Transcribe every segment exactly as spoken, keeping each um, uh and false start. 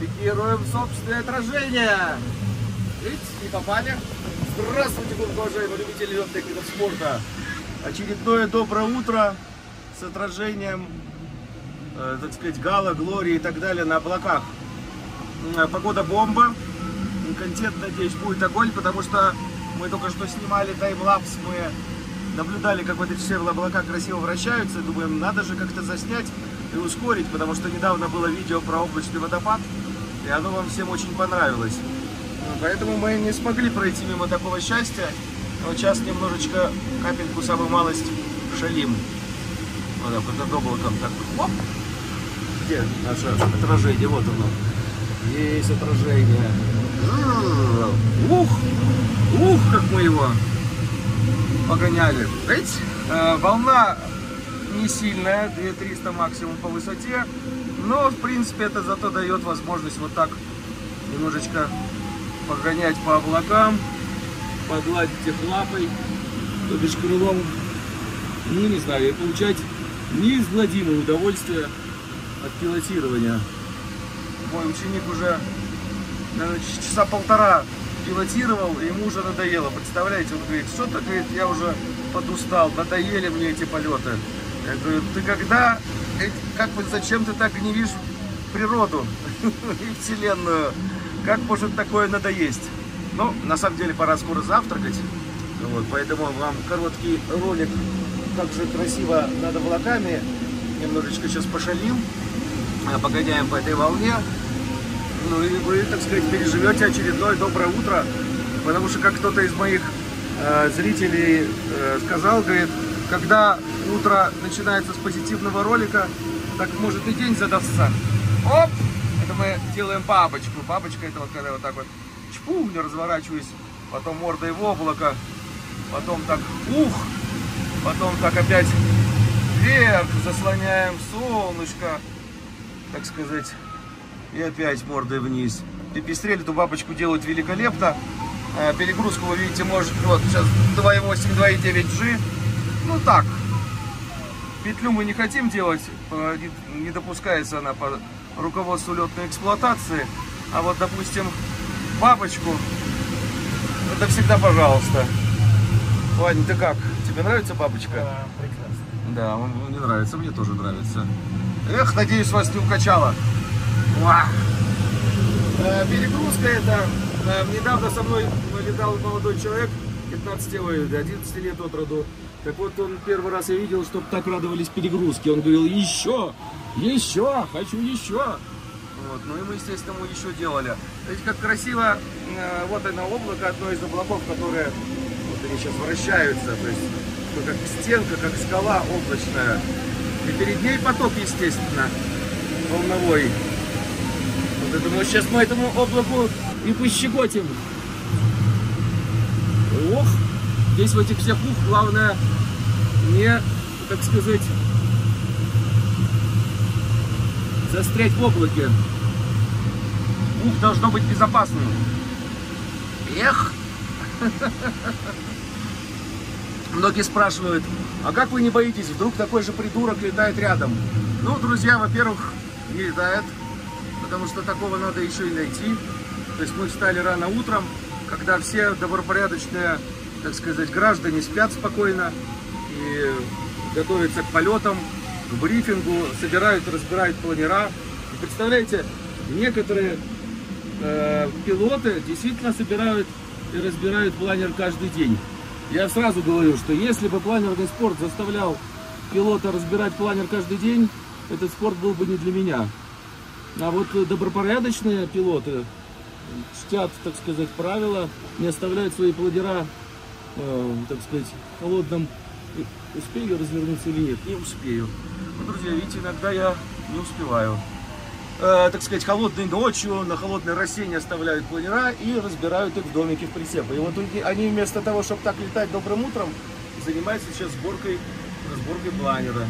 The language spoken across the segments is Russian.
Пикируем собственное отражение. Видите, не попали. Здравствуйте, уважаемые любители летных видов спорта. Очередное доброе утро с отражением, э, так сказать, гала, глории и так далее на облаках. Погода бомба. Контент, надеюсь, будет огонь, потому что мы только что снимали таймлапс, мы наблюдали, как вот эти все облака красиво вращаются, и думаем, надо же как-то заснять и ускорить, потому что недавно было видео про облачный водопад, и оно вам всем очень понравилось. Поэтому мы не смогли пройти мимо такого счастья, но сейчас немножечко, капельку, самую малость, шалим. Вот так, вот над облаком так, оп! Где наше отражение? Вот оно. Есть отражение. Ух, ух, как мы его погоняли. Видите, волна не сильная, две тысячи триста максимум по высоте, но в принципе это зато дает возможность вот так немножечко погонять по облакам, погладить их лапой, то бишь крылом, ну не знаю, и получать неизгладимое удовольствие от пилотирования. Мой ученик уже часа полтора пилотировал, и ему уже надоело. Представляете, он говорит, что-то, говорит, я уже подустал, надоели мне эти полеты. Я говорю, ты когда, как, зачем ты так гневишь природу и вселенную? Как может такое надоесть? Ну, на самом деле, пора скоро завтракать. Вот, поэтому вам короткий ролик, как же красиво над облаками. Немножечко сейчас пошалим, погоняем по этой волне. Ну и вы, так сказать, переживете очередное доброе утро, потому что, как кто-то из моих э, зрителей э, сказал, говорит, когда утро начинается с позитивного ролика, так может и день задастся. Оп! Это мы делаем бабочку. Бабочка — это вот когда вот так вот чпу, не разворачиваюсь, потом мордой в облако, потом так ух, потом так опять вверх, заслоняем солнышко, так сказать. И опять мордой вниз. Пепестрель эту бабочку делают великолепно. Перегрузку вы видите, может, вот сейчас два восемь, два девять джи. Ну так. Петлю мы не хотим делать, не допускается она по руководству летной эксплуатации. А вот, допустим, бабочку, это всегда пожалуйста. Вань, ты как? Тебе нравится бабочка? Да, прекрасно. Да, он мне нравится, мне тоже нравится. Эх, надеюсь, вас не укачало. Перегрузка — это недавно со мной летал молодой человек пятнадцати, одиннадцати лет от роду. Так вот, он первый раз я видел, чтобы так радовались перегрузки. Он говорил, еще, еще, хочу еще. Вот, ну и мы, естественно, мы еще делали. Видите, как красиво, вот оно облако, одно из облаков, которые вот они сейчас вращаются. То есть, как стенка, как скала облачная. И перед ней поток, естественно, волновой. Я думаю, сейчас мы этому облаку и пощекотим. Ох, здесь в этих всех ух, главное не, так сказать, застрять в облаке. Ух должно быть безопасным. Эх! Многие спрашивают, а как вы не боитесь, вдруг такой же придурок летает рядом? Ну, друзья, во-первых, не летает. Потому что такого надо еще и найти. То есть мы встали рано утром, когда все добропорядочные, так сказать, граждане спят спокойно и готовятся к полетам, к брифингу, собирают, разбирают планера. И представляете, некоторые э, пилоты действительно собирают и разбирают планер каждый день. Я сразу говорю, что если бы планерный спорт заставлял пилота разбирать планер каждый день, этот спорт был бы не для меня. А вот добропорядочные пилоты чтят, так сказать, правила, не оставляют свои планера, э, так сказать, в холодном. Успею развернуться или нет? Не успею. Ну, друзья, видите, иногда я не успеваю. Э, так сказать, холодной ночью на холодной росе не оставляют планера и разбирают их в домике в прицепы. И вот они вместо того, чтобы так летать добрым утром, занимаются сейчас сборкой, разборкой планера.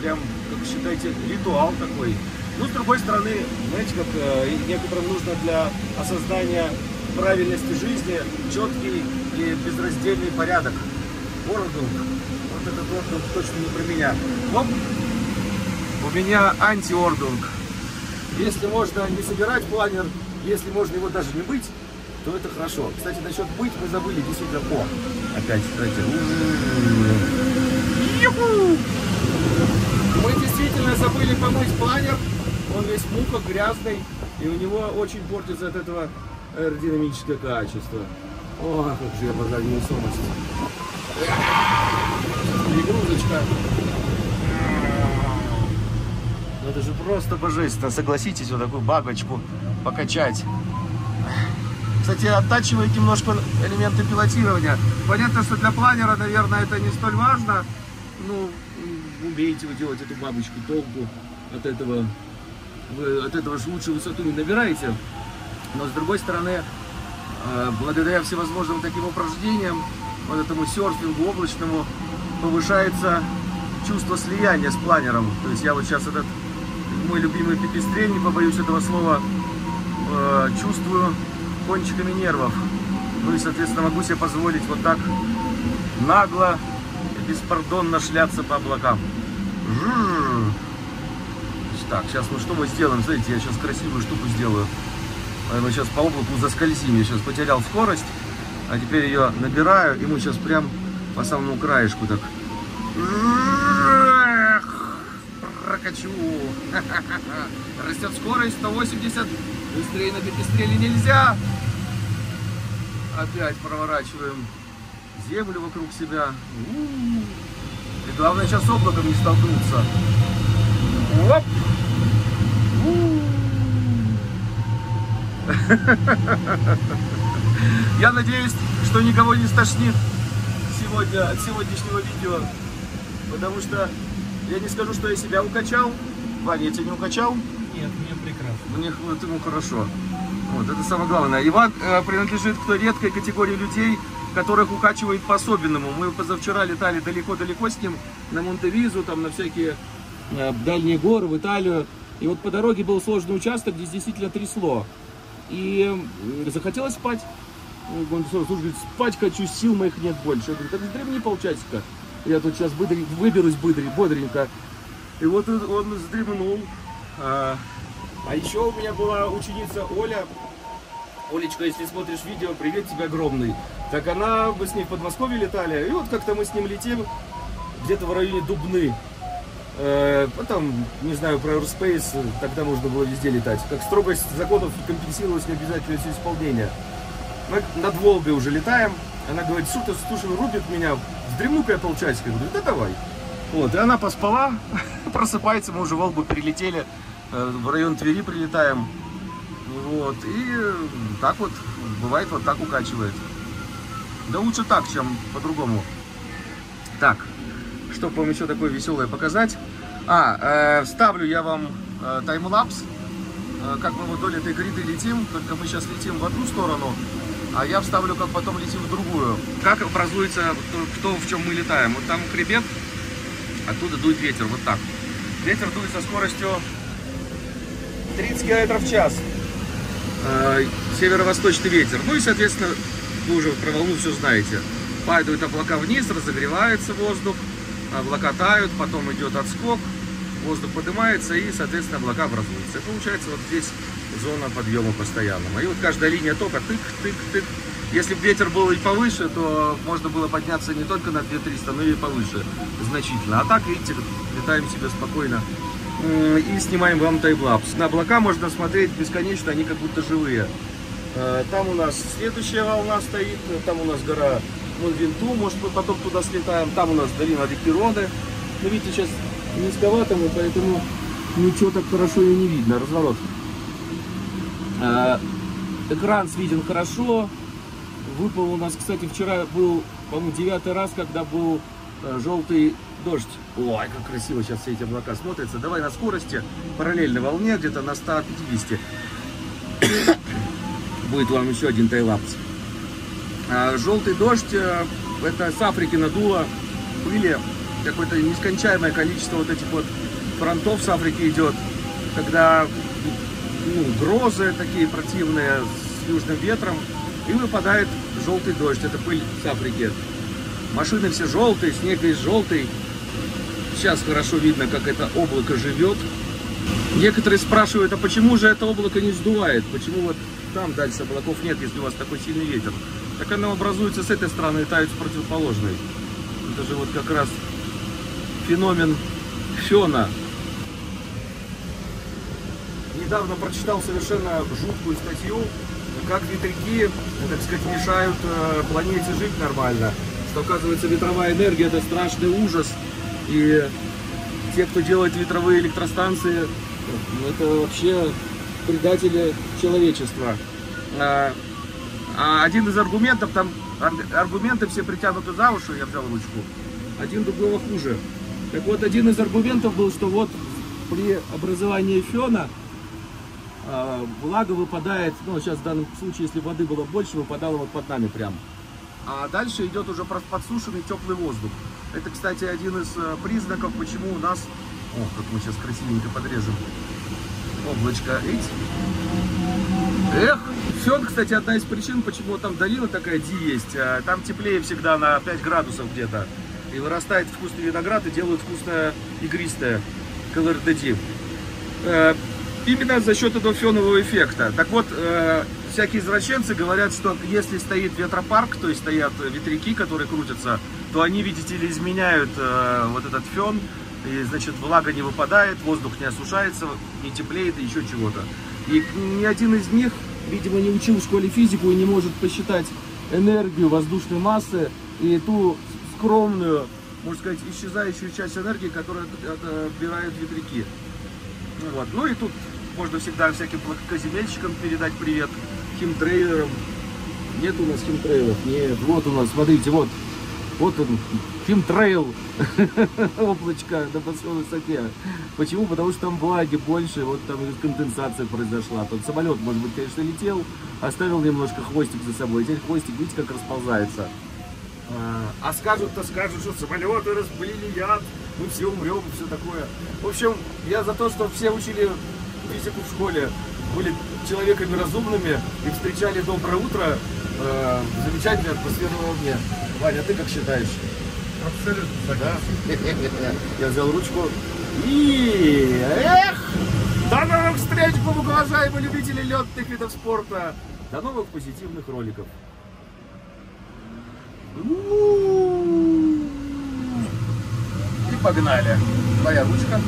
Прям, как считаете, ритуал такой. Ну, с другой стороны, знаете, как э, некоторым нужно для осознания правильности жизни четкий и безраздельный порядок. Ордунг. Вот этот ордунг точно не про меня. Оп, меня анти-ордунг. Если можно не собирать планер, если можно его даже не быть, то это хорошо. Кстати, насчет быть мы забыли действительно по. Опять, кстати. Мы действительно забыли помыть планер. Он весь в муках, грязный, и у него очень портится от этого аэродинамическое качество. О, как же я подавил сумочку. Перегрузочка. Это же просто божественно. Согласитесь, вот такую бабочку покачать. Кстати, оттачивает немножко элементы пилотирования. Понятно, что для планера, наверное, это не столь важно. Ну, умеете вы делать эту бабочку, толку от этого. Вы от этого же лучше высоту не набираете. Но, с другой стороны, благодаря всевозможным таким упражнениям, вот этому серфингу облачному, повышается чувство слияния с планером. То есть я вот сейчас этот мой любимый пепестрель, не побоюсь этого слова, э, чувствую кончиками нервов. Ну и, соответственно, могу себе позволить вот так нагло и беспардонно шляться по облакам. Жу-жу-жу. Так, сейчас, ну что мы сделаем? Смотрите, я сейчас красивую штуку сделаю. Мы сейчас по облаку заскользим. Я сейчас потерял скорость, а теперь ее набираю, и мы сейчас прям по самому краешку так прокачу. Растет скорость, сто восемьдесят. Быстрее на пепестреле нельзя. Опять проворачиваем землю вокруг себя. И главное сейчас с облаком не столкнуться. Оп! Я надеюсь, что никого не стошнит сегодня от сегодняшнего видео, потому что я не скажу, что я себя укачал. Ваня, я тебя не укачал? Нет, мне прекрасно. Мне вот ему хорошо. Вот это самое главное. Иван э, принадлежит к той редкой категории людей, которых укачивает по-особенному. Мы позавчера летали далеко-далеко с ним на Монте-Визу, там на всякие э, дальние горы, в Италию. И вот по дороге был сложный участок, где действительно трясло. И захотелось спать. Он говорит, спать хочу, сил моих нет больше. Я говорю, так вздремни полчасика. Я тут сейчас выдрень, выберусь быдрень, бодренько. И вот он, он вздремнул. А, а еще у меня была ученица Оля. Олечка, если смотришь видео, привет тебе огромный. Так она, мы с ней в Подмосковье летали. И вот как-то мы с ним летим где-то в районе Дубны. Потом, не знаю, про аэроспейс, тогда можно было везде летать. Как строгость законов компенсировалась необязательностью исполнения. Мы над Волгой уже летаем. Она говорит, слушай, рубит меня, вздремну-ка я полчасика. Я говорю, да давай. Вот, и она поспала, просыпается, мы уже Волгу перелетели, в район Твери прилетаем. Вот, и так вот, бывает, вот так укачивает. Да лучше так, чем по-другому. Так. Чтобы вам еще такое веселое показать. А, э, вставлю я вам э, таймлапс, э, как мы вот вдоль этой гриды летим, только мы сейчас летим в одну сторону, а я вставлю, как потом летим в другую. Как образуется то, в чем мы летаем. Вот там хребет, оттуда дует ветер, вот так. Ветер дует со скоростью тридцать километров в час. Э, северо-восточный ветер. Ну и, соответственно, вы уже про волну все знаете. Падают облака вниз, разогревается воздух. Облака тают, потом идет отскок, воздух поднимается и, соответственно, облака образуются. И получается вот здесь зона подъема постоянного. И вот каждая линия тока тык-тык-тык. Если бы ветер был и повыше, то можно было подняться не только на две тысячи триста, но и повыше значительно. А так, видите, летаем себе спокойно и снимаем вам таймлапс. На облака можно смотреть бесконечно, они как будто живые. Там у нас следующая волна стоит, там у нас гора... Вон винту, может мы потом туда слетаем. Там у нас долина реки Роды. Ну, видите, сейчас низковато, поэтому ничего так хорошо и не видно. Разворот. Экран виден хорошо. Выпал у нас, кстати, вчера был, по-моему, девятый раз, когда был желтый дождь. Ой, как красиво сейчас все эти облака смотрятся. Давай на скорости, параллельно волне, где-то на ста пятидесяти. Будет вам еще один тайлапс. Желтый дождь, это с Африки надуло, пыли, какое-то нескончаемое количество вот этих вот фронтов с Африки идет, когда ну, грозы такие противные с южным ветром, и выпадает желтый дождь, это пыль с Африки. Машины все желтые, снег весь желтый, сейчас хорошо видно, как это облако живет. Некоторые спрашивают, а почему же это облако не сдувает? Почему вот там дальше облаков нет, если у вас такой сильный ветер? Так оно образуется с этой стороны и тает с противоположной. Это же вот как раз феномен фена. Недавно прочитал совершенно жуткую статью, как ветряки, так сказать, мешают планете жить нормально. Что, оказывается, ветровая энергия – это страшный ужас. И те, кто делает ветровые электростанции, это вообще предатели человечества. А один из аргументов, там аргументы все притянуты за уши, я взял ручку, один другого хуже. Так вот, один из аргументов был, что вот при образовании фена влага выпадает, ну, сейчас в данном случае, если воды было больше, выпадало вот под нами прям. А дальше идет уже подсушенный теплый воздух. Это, кстати, один из признаков, почему у нас... О, как мы сейчас красивенько подрежем облачко. Эх! Фен, кстати, одна из причин, почему там долина такая ди есть. Там теплее всегда на пять градусов где-то. И вырастает вкусный виноград, и делают вкусное игристое колорти. Именно за счет этого фенового эффекта. Так вот, э, всякие извращенцы говорят, что если стоит ветропарк, то есть стоят ветряки, которые крутятся, то они, видите ли, изменяют э, вот этот фен, и, значит, влага не выпадает, воздух не осушается, не теплеет и еще чего-то. И ни один из них, видимо, не учил в школе физику и не может посчитать энергию воздушной массы и ту скромную, можно сказать, исчезающую часть энергии, которую отбирают ветряки. Вот. Ну и тут можно всегда всяким каземельщикам передать привет, химтрейлерам. Нет у нас химтрейлов, нет, вот у нас, смотрите, вот, вот он, химтрейл, облачко на большой высоте. Почему? Потому что там влаги больше, вот там конденсация произошла. Тот самолет, может быть, конечно, летел, оставил немножко хвостик за собой, теперь хвостик, видите, как расползается. А скажут-то скажут, что самолеты распылили яд, мы все умрем, все такое. В общем, я за то, что все учили физику в школе, были человеками разумными и встречали доброе утро э, в замечательной атмосферной волне. Ваня, а ты как считаешь? Абсолютно согласен. Я взял ручку. И эх! До новых встреч, уважаемые любители летных видов спорта! До новых позитивных роликов! И погнали. Твоя ручка.